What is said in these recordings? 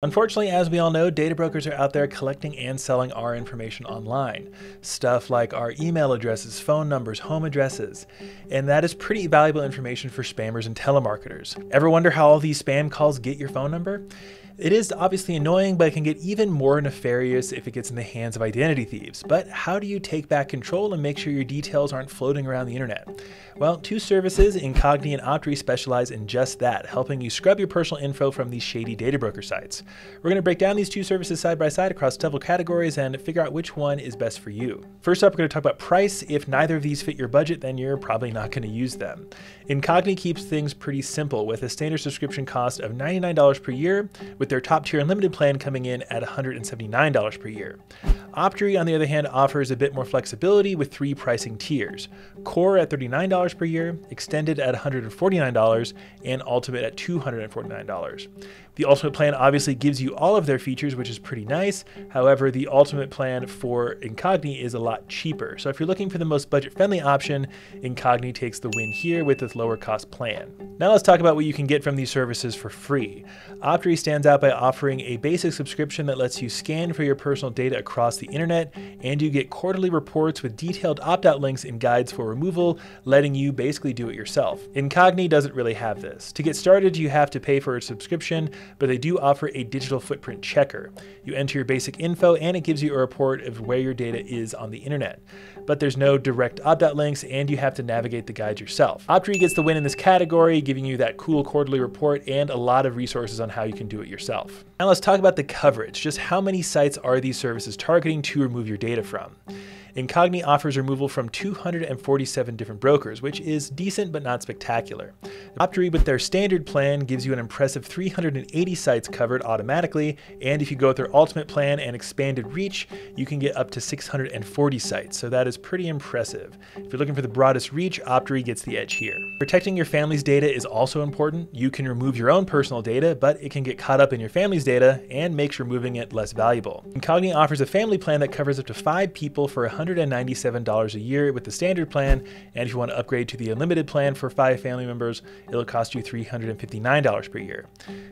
Unfortunately, as we all know, data brokers are out there collecting and selling our information online. Stuff like our email addresses, phone numbers, home addresses. And that is pretty valuable information for spammers and telemarketers. Ever wonder how all these spam calls get your phone number? It is obviously annoying, but it can get even more nefarious if it gets in the hands of identity thieves. But how do you take back control and make sure your details aren't floating around the internet? Well, two services, Incogni and Optery, specialize in just that, helping you scrub your personal info from these shady data broker sites. We're going to break down these two services side by side across several categories and figure out which one is best for you. First up, we're going to talk about price. If neither of these fit your budget, then you're probably not going to use them. Incogni keeps things pretty simple with a standard subscription cost of $99 per year, with their top tier unlimited plan coming in at $179 per year. Optery, on the other hand, offers a bit more flexibility with three pricing tiers: Core at $39 per year, Extended at $149, and Ultimate at $249. The Ultimate plan obviously gives you all of their features, which is pretty nice. However, the Ultimate plan for Incogni is a lot cheaper. So if you're looking for the most budget-friendly option, Incogni takes the win here with its lower cost plan. Now let's talk about what you can get from these services for free. Optery stands out by offering a basic subscription that lets you scan for your personal data across the internet, and you get quarterly reports with detailed opt-out links and guides for removal, letting you basically do it yourself. Incogni doesn't really have this. To get started, you have to pay for a subscription, but they do offer a digital footprint checker. You enter your basic info and it gives you a report of where your data is on the internet. But there's no direct opt-out links and you have to navigate the guides yourself. Optery gets the win in this category, giving you that cool quarterly report and a lot of resources on how you can do it yourself. Now let's talk about the coverage. Just how many sites are these services targeting to remove your data from? Incogni offers removal from 247 different brokers, which is decent but not spectacular. Optery, with their standard plan, gives you an impressive 380 sites covered automatically, and if you go with their ultimate plan and expanded reach, you can get up to 640 sites, so that is pretty impressive. If you're looking for the broadest reach, Optery gets the edge here. Protecting your family's data is also important. You can remove your own personal data, but it can get caught up in your family's data and makes removing it less valuable. Incogni offers a family plan that covers up to 5 people for $197 a year with the standard plan, and if you want to upgrade to the unlimited plan for 5 family members, it'll cost you $359 per year.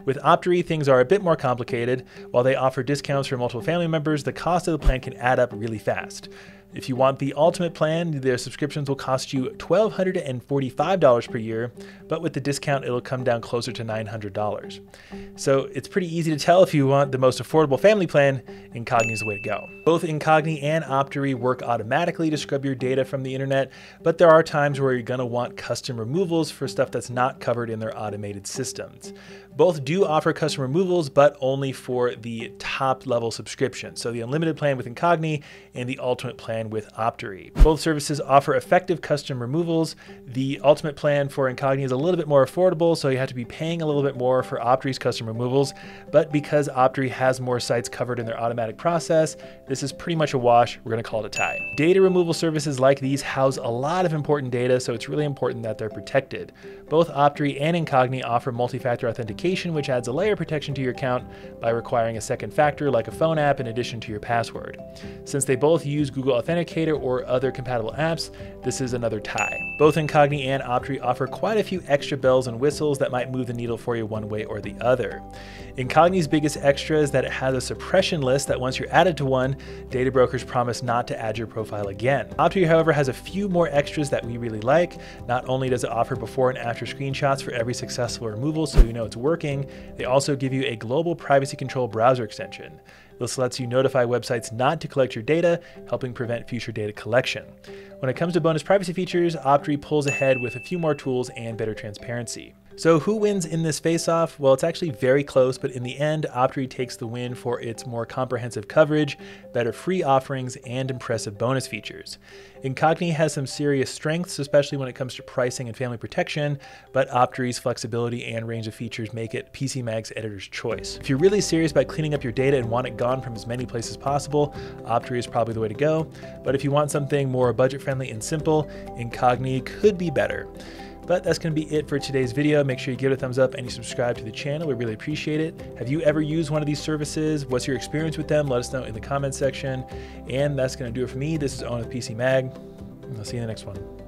With Optery, things are a bit more complicated. While they offer discounts for multiple family members, the cost of the plan can add up really fast. If you want the ultimate plan, their subscriptions will cost you $1,245 per year, but with the discount, it'll come down closer to $900. So it's pretty easy to tell if you want the most affordable family plan, Incogni is the way to go. Both Incogni and Optery work automatically to scrub your data from the internet, but there are times where you're going to want custom removals for stuff that's not covered in their automated systems. Both do offer custom removals, but only for the top level subscription. So the unlimited plan with Incogni and the ultimate plan with Optery. Both services offer effective custom removals. The ultimate plan for Incogni is a little bit more affordable, so you have to be paying a little bit more for Optery's custom removals, but because Optery has more sites covered in their automatic process, this is pretty much a wash. We're going to call it a tie. Data removal services like these house a lot of important data, so it's really important that they're protected. Both Optery and Incogni offer multi-factor authentication, which adds a layer of protection to your account by requiring a second factor like a phone app in addition to your password. Since they both use Google Authenticator or other compatible apps, this is another tie. Both Incogni and Optery offer quite a few extra bells and whistles that might move the needle for you one way or the other. Incogni's biggest extra is that it has a suppression list that once you're added to one, data brokers promise not to add your profile again. Optery, however, has a few more extras that we really like. Not only does it offer before and after screenshots for every successful removal so you know it's working, they also give you a global privacy control browser extension. This lets you notify websites not to collect your data, helping prevent future data collection. When it comes to bonus privacy features, Optery pulls ahead with a few more tools and better transparency. So who wins in this face-off? Well, it's actually very close, but in the end, Optery takes the win for its more comprehensive coverage, better free offerings, and impressive bonus features. Incogni has some serious strengths, especially when it comes to pricing and family protection, but Optery's flexibility and range of features make it PCMag's editor's choice. If you're really serious about cleaning up your data and want it gone from as many places as possible, Optery is probably the way to go. But if you want something more budget-friendly and simple, Incogni could be better. But that's going to be it for today's video. Make sure you give it a thumbs up and you subscribe to the channel. We really appreciate it. Have you ever used one of these services? What's your experience with them? Let us know in the comments section. And that's going to do it for me. This is Owen with PCMag. I'll see you in the next one.